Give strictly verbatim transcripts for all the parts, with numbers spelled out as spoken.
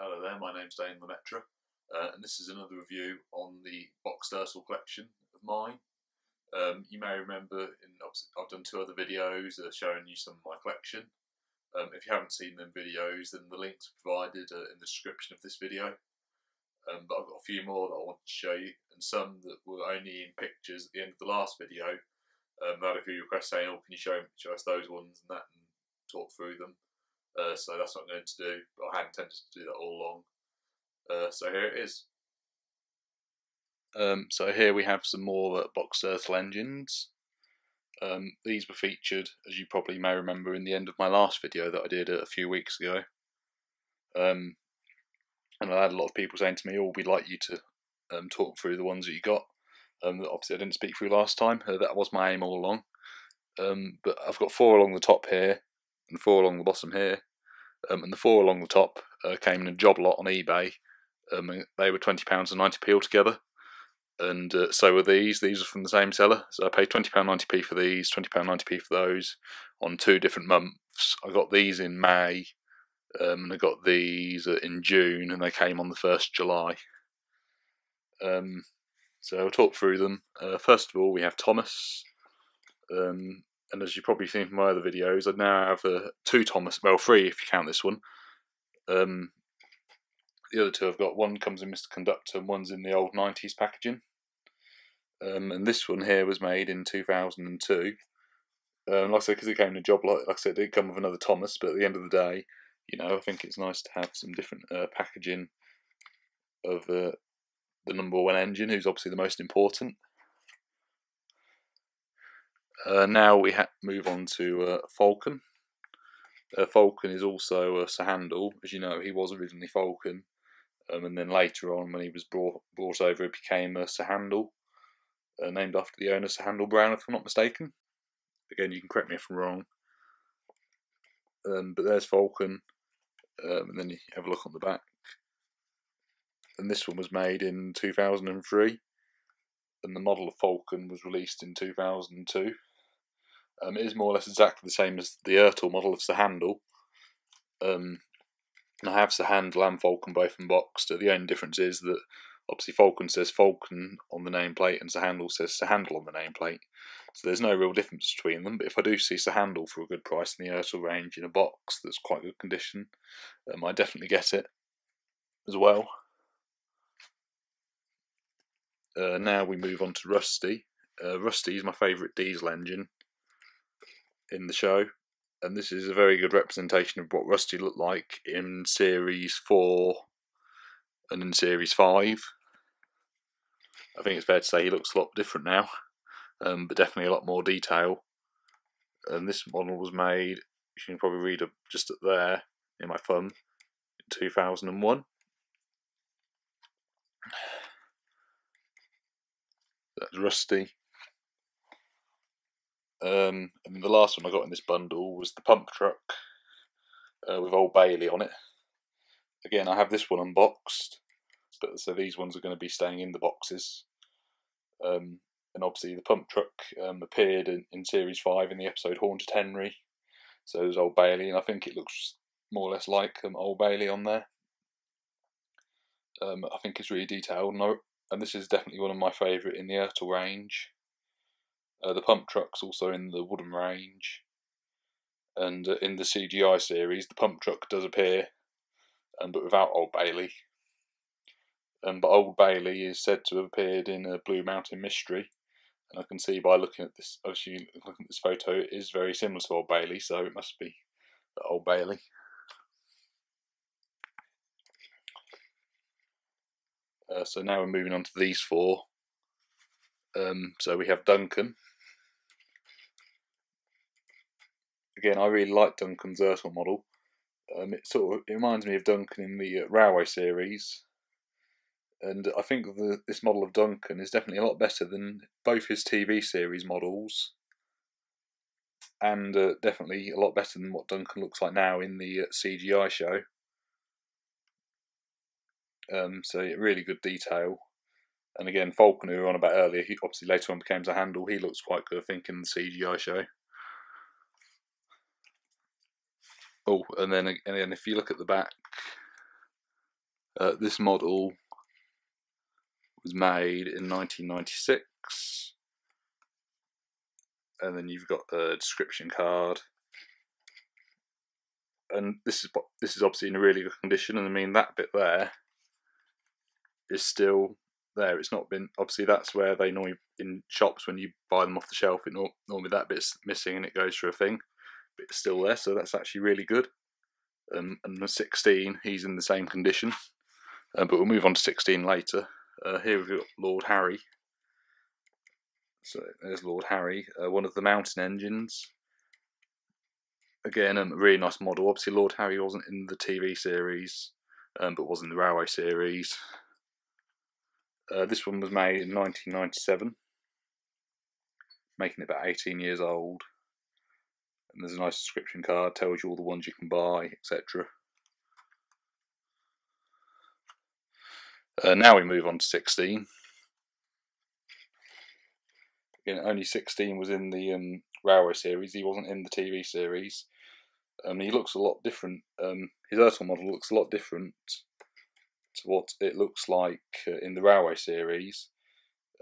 Hello there, my name's Damien Lemetra, uh, and this is another review on the boxed Ertl collection of mine. Um, you may remember in, I've done two other videos uh, showing you some of my collection. Um, if you haven't seen them videos, then the links provided uh, in the description of this video. Um, but I've got a few more that I want to show you, and some that were only in pictures at the end of the last video. Um, I had a few requests saying, oh, can you show, show us those ones and that, and talk through them. Uh, so that's what I'm going to do, but I had intended to do that all along. Uh, so here it is. Um, so here we have some more uh, boxed Ertl engines. Um, these were featured, as you probably may remember, in the end of my last video that I did a few weeks ago. Um, and I had a lot of people saying to me, oh, we'd like you to um, talk through the ones that you got. Um, that obviously I didn't speak through last time, uh, that was my aim all along. Um, but I've got four along the top here, and four along the bottom here. Um, and the four along the top uh, came in a job lot on eBay. Um, and they were twenty pounds and ninety p altogether. And uh, so were these. These are from the same seller. So I paid twenty pounds ninety p for these, twenty pounds ninety p for those on two different months. I got these in May, um, and I got these uh, in June, and they came on the first of July. Um, so I'll talk through them. Uh, first of all, we have Thomas. Um, and as you've probably seen from my other videos, I now have uh, two Thomas, well, three if you count this one. Um, The other two I've got, one comes in Mister Conductor and one's in the old nineties packaging. Um, and this one here was made in two thousand and two. Um, like I said, because it came in a job lot, like I said, it did come with another Thomas, but at the end of the day, you know, I think it's nice to have some different uh, packaging of uh, the number one engine, who's obviously the most important. Uh, now we ha move on to uh, Falcon. Uh, Falcon is also uh, Sir Handel. As you know, he was originally Falcon. Um, and then later on, when he was brought brought over, it became uh, Sir Handel, uh, named after the owner, Sir Handel Brown, if I'm not mistaken. Again, you can correct me if I'm wrong. Um, but there's Falcon, um, and then you have a look on the back. And this one was made in two thousand and three, and the model of Falcon was released in two thousand and two. Um, it is more or less exactly the same as the Ertl model of Sir Handel. Um, I have Sir Handel and Falcon both unboxed. The only difference is that obviously Falcon says Falcon on the nameplate and Sir Handel says Sir Handel on the nameplate. So there's no real difference between them. But if I do see Sir Handel for a good price in the Ertl range in a box that's quite good condition, um, I definitely get it as well. Uh, now we move on to Rusty. Uh, Rusty is my favourite diesel engine in the show, and this is a very good representation of what Rusty looked like in series four and in series five. I think it's fair to say he looks a lot different now, um, but definitely a lot more detail. And this model was made, you can probably read up just up there in my thumb, in two thousand and one. That's Rusty. Um, and the last one I got in this bundle was the pump truck uh, with Old Bailey on it. Again, I have this one unboxed, but so these ones are going to be staying in the boxes. Um, and obviously the pump truck um, appeared in, in series five in the episode Haunted Henry. So there's Old Bailey, and I think it looks more or less like um, Old Bailey on there. Um, I think it's really detailed, and, I, and this is definitely one of my favourite in the Ertl range. Uh, the pump truck's also in the wooden range, and uh, in the C G I series the pump truck does appear, um, but without Old Bailey. Um, but Old Bailey is said to have appeared in a Blue Mountain Mystery, and I can see by looking at this, obviously looking at this photo, it is very similar to Old Bailey, so it must be Old Bailey. Uh, so now we're moving on to these four. Um, so we have Duncan. Again, I really like Duncan's Ertl model. Um, it sort of it reminds me of Duncan in the uh, Railway series, and I think the, this model of Duncan is definitely a lot better than both his T V series models, and uh, definitely a lot better than what Duncan looks like now in the uh, C G I show. Um, so really good detail. And again, Falcon, who we were on about earlier, he obviously later on became Sir Handel. He looks quite good, I think, in the C G I show. Oh, and then and then if you look at the back, Uh, this model was made in nineteen ninety-six, and then you've got a description card, and this is this is obviously in a really good condition. And I mean, that bit there is still there. It's not been, obviously that's where they normally, in shops when you buy them off the shelf, it normally that bit's missing and it goes through a thing, but it's still there, so that's actually really good. Um, and the sixteen, he's in the same condition, uh, but we'll move on to sixteen later. Uh, here we've got Lord Harry. So there's Lord Harry, uh, one of the mountain engines. Again, um, a really nice model. Obviously Lord Harry wasn't in the T V series, um, but was in the railway series. Uh, this one was made in nineteen ninety-seven, making it about eighteen years old. And there's a nice description card, tells you all the ones you can buy, et cetera. Uh, now we move on to sixteen. Again, only sixteen was in the um, railway series. He wasn't in the T V series. Um, he looks a lot different. Um, his Ertl model looks a lot different to what it looks like uh, in the railway series.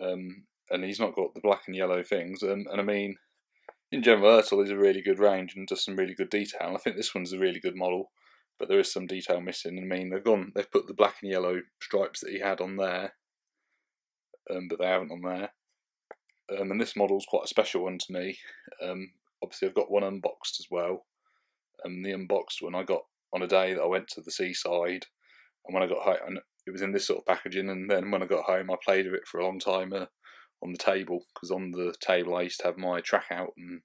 Um, and he's not got the black and yellow things. Um, and I mean, in general, Ertl is a really good range and does some really good detail. And I think this one's a really good model, but there is some detail missing. I mean, they've gone, they've put the black and yellow stripes that he had on there, um, but they haven't on there. Um, and this model's quite a special one to me. Um, obviously, I've got one unboxed as well. And the unboxed one I got on a day that I went to the seaside. And when I got home, it was in this sort of packaging. And then when I got home, I played with it for a long time. Uh, on the table, because on the table I used to have my track out and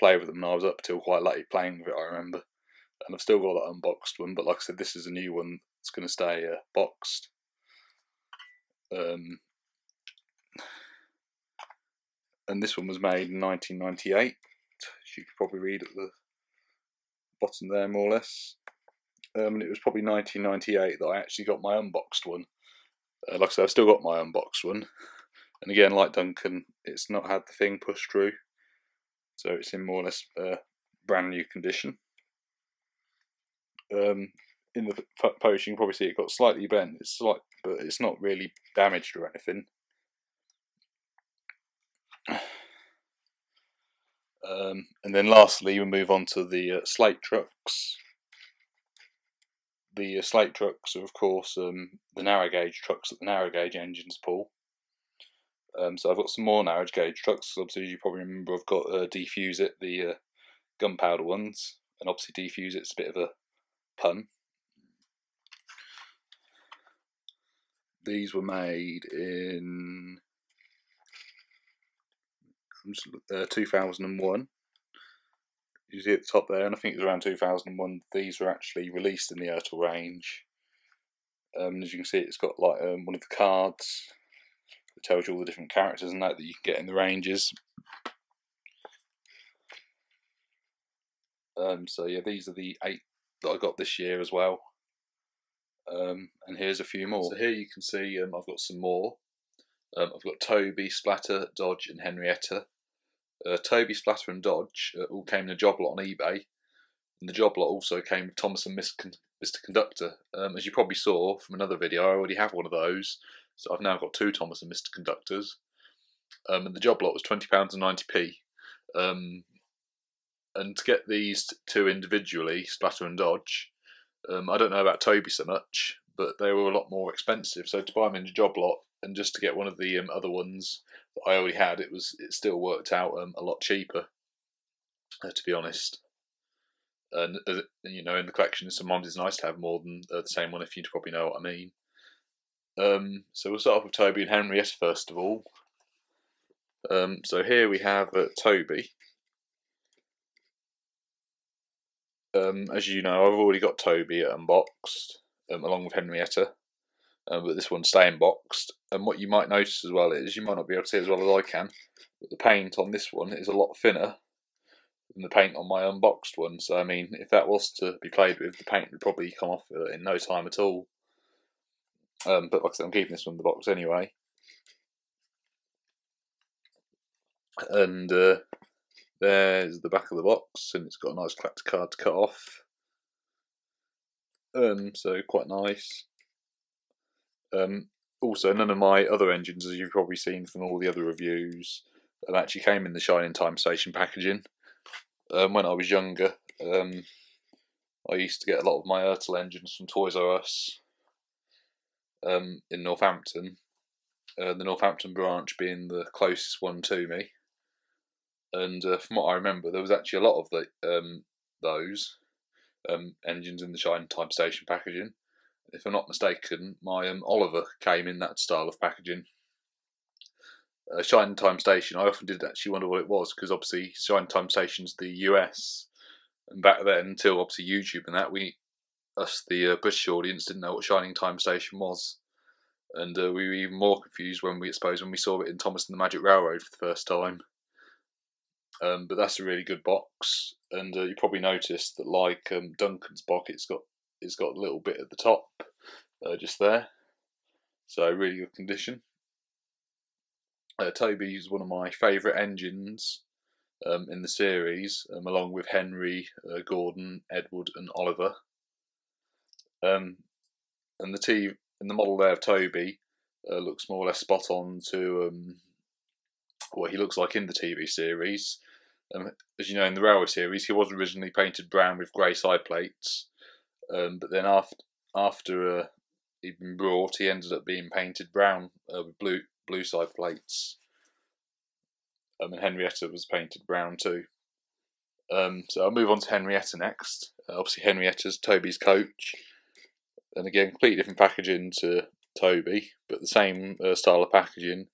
play with them, and I was up till quite late playing with it, I remember. And I've still got that unboxed one, but like I said, this is a new one that's going to stay uh, boxed. Um, and this one was made in nineteen ninety-eight, as you could probably read at the bottom there, more or less. Um, and it was probably nineteen ninety-eight that I actually got my unboxed one. Uh, like I said, I've still got my unboxed one. And again, like Duncan, it's not had the thing pushed through, so it's in more or less uh, brand new condition. Um, in the post, you can probably see it got slightly bent. It's slight, but it's not really damaged or anything. Um, and then, lastly, we move on to the uh, slate trucks. The uh, slate trucks are, of course, um, the narrow gauge trucks that the narrow gauge engines pull. Um, so I've got some more narrow gauge trucks. Obviously, you probably remember I've got uh, D Fusit, the uh, gunpowder ones, and obviously D Fusit's a bit of a pun. These were made in uh, two thousand one. You see at the top there, and I think it was around two thousand one. These were actually released in the Ertl range. Um, as you can see, it's got like um, one of the cards. It tells you all the different characters and that that you can get in the ranges. Um, so yeah, these are the eight that I got this year as well. Um, and here's a few more. So here you can see um, I've got some more. Um, I've got Toby, Splatter, Dodge and Henrietta. Uh, Toby, Splatter and Dodge uh, all came in a job lot on eBay. And the job lot also came with Thomas and Mister Conductor. Um, as you probably saw from another video, I already have one of those. So I've now got two Thomas and Mister Conductors. Um, and the job lot was twenty pounds and ninety p. Um, and to get these two individually, Splatter and Dodge, um, I don't know about Toby so much, but they were a lot more expensive. So to buy them in the job lot and just to get one of the um, other ones that I already had, it was it still worked out um, a lot cheaper, uh, to be honest. And, uh, you know, in the collection, sometimes it's nice to have more than uh, the same one, if you probably know what I mean. Um, so we'll start off with Toby and Henrietta first of all. Um, so here we have uh, Toby. Um, as you know, I've already got Toby unboxed, um, along with Henrietta, um, but this one's staying boxed. And what you might notice as well is, you might not be able to see as well as I can, but the paint on this one is a lot thinner than the paint on my unboxed one. So I mean, if that was to be played with, the paint would probably come off in no time at all. Um, but like I said, I'm keeping this one in the box anyway. And uh, there's the back of the box, and it's got a nice collector card to cut off. Um, so quite nice. Um, also, none of my other engines, as you've probably seen from all the other reviews, um, actually came in the Shining Time Station packaging. Um, when I was younger, um, I used to get a lot of my Ertl engines from Toys R Us um, in Northampton. Uh, the Northampton branch being the closest one to me. And uh, from what I remember, there was actually a lot of the, um, those um, engines in the Shining Time Station packaging. If I'm not mistaken, my um, Oliver came in that style of packaging. Uh, Shining Time Station, I often did actually wonder what it was, because obviously Shining Time Station's the U S. And back then, until obviously YouTube and that, we, us the uh, British audience, didn't know what Shining Time Station was. And uh, we were even more confused when we, I suppose, when we saw it in Thomas and the Magic Railroad for the first time. Um, but that's a really good box, and uh, you probably noticed that, like um, Duncan's box, it's got it's got a little bit at the top, uh, just there. So really good condition. Uh, Toby is one of my favourite engines um, in the series, um, along with Henry, uh, Gordon, Edward, and Oliver. Um, and the T and the model there of Toby uh, looks more or less spot on to um, what he looks like in the T V series. Um, as you know, in the railway series, he was originally painted brown with grey side plates, um, but then after after uh, he'd been brought, he ended up being painted brown uh, with blue blue side plates. Um, and Henrietta was painted brown too. Um, so I'll move on to Henrietta next. Uh, obviously, Henrietta's Toby's coach, and again, completely different packaging to Toby, but the same uh, style of packaging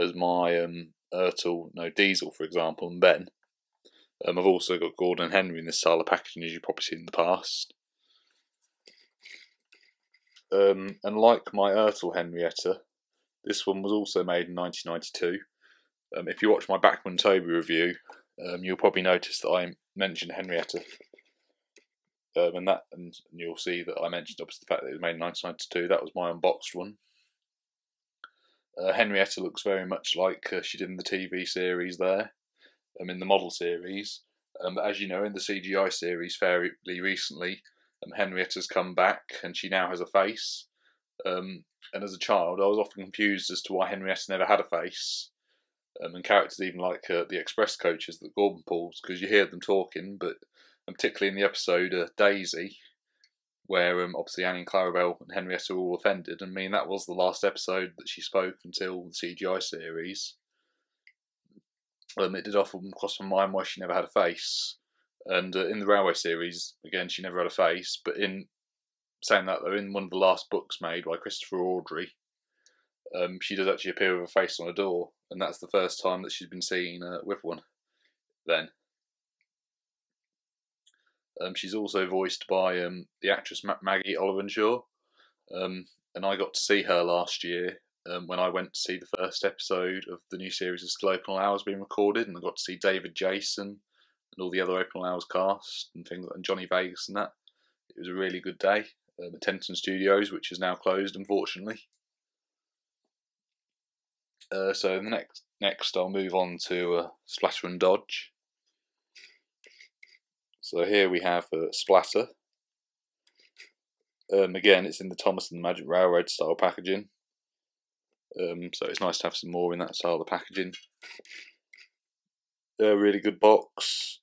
as my um, Ertl, no, Diesel, for example, and Ben. Um, I've also got Gordon and Henry in this style of packaging, as you've probably seen in the past. Um, and like my Ertl Henrietta, this one was also made in nineteen ninety-two. Um, if you watch my Backman Toby review, um, you'll probably notice that I mentioned Henrietta. Um, and, that, and you'll see that I mentioned, obviously, the fact that it was made in nineteen ninety-two. That was my unboxed one. Uh, Henrietta looks very much like uh, she did in the T V series there, um, in the model series. Um, but as you know, in the C G I series fairly recently, um, Henrietta's come back and she now has a face. Um, and as a child, I was often confused as to why Henrietta never had a face. Um, and characters even like uh, the express coaches that Gordon pulls, because you hear them talking, but and particularly in the episode uh, Daisy, where um, obviously Annie and Clarabel and Henrietta were all offended. I mean, that was the last episode that she spoke until the C G I series. Um, it did often cross my mind why she never had a face. And uh, in the Railway series, again, she never had a face. But in saying that, though, in one of the last books made by Christopher Audrey, um, she does actually appear with a face on a door. And that's the first time that she's been seen uh, with one then. Um, she's also voiced by um, the actress Ma Maggie Ollivanshaw, um, and I got to see her last year um, when I went to see the first episode of the new series of Scallopinal Hours being recorded, and I got to see David Jason and all the other Open Hours cast and things, and Johnny Vegas and that. It was a really good day um, at Tenton Studios, which is now closed, unfortunately. Uh, so the next, next I'll move on to uh, Splatter and Dodge. So here we have uh, Splatter. Um, again, it's in the Thomas and the Magic Railroad style packaging. Um, so it's nice to have some more in that style of packaging. A really good box.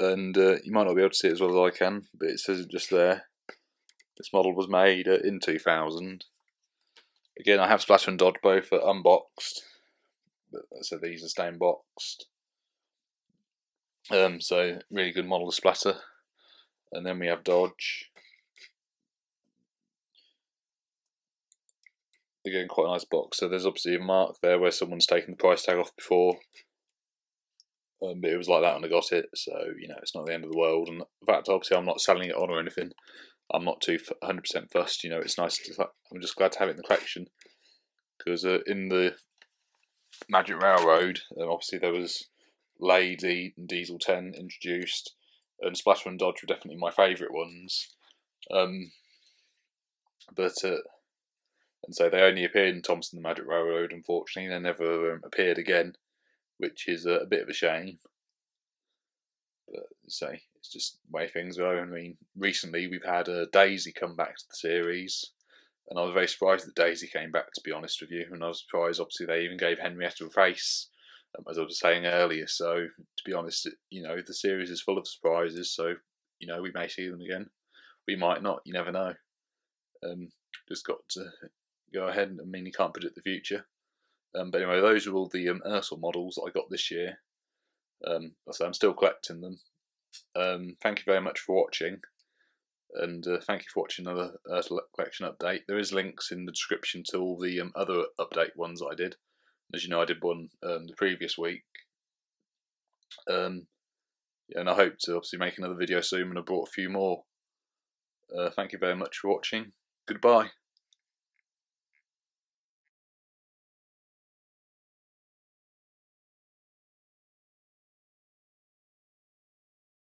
And uh, you might not be able to see it as well as I can, but it says it just there. This model was made uh, in two thousand. Again, I have Splatter and Dodge both uh, unboxed. But, so these are staying boxed. Um, so, really good model of Splatter. And then we have Dodge. Again, quite a nice box. So there's obviously a mark there where someone's taken the price tag off before. Um, but it was like that when I got it. So, you know, it's not the end of the world. And in fact, obviously, I'm not selling it on or anything. I'm not too one hundred percent fussed. You know, it's nice. To, I'm just glad to have it in the collection. Because uh, in the Magic Railroad, um, obviously, there was Lady and Diesel ten introduced, and Splatter and Dodge were definitely my favourite ones. Um, but uh, and so they only appeared in Thomas and the Magic Railroad. Unfortunately, they never um, appeared again, which is uh, a bit of a shame. But say so It's just the way things are. I mean, recently we've had uh, Daisy come back to the series, and I was very surprised that Daisy came back, to be honest with you. And I was surprised, obviously, they even gave Henrietta a face, um, as I was saying earlier. So, to be honest, you know, the series is full of surprises. So, you know, we may see them again. We might not. You never know. Um, just got to go ahead. And, I mean, you can't predict the future. Um, but anyway, those are all the um, Ertl models that I got this year. Um, so I'm still collecting them. Um, thank you very much for watching, and uh, thank you for watching another Ertl collection update. There is links in the description to all the um, other update ones that I did. As you know, I did one um, the previous week, um, and I hope to obviously make another video soon, and I brought a few more. Uh, thank you very much for watching. Goodbye.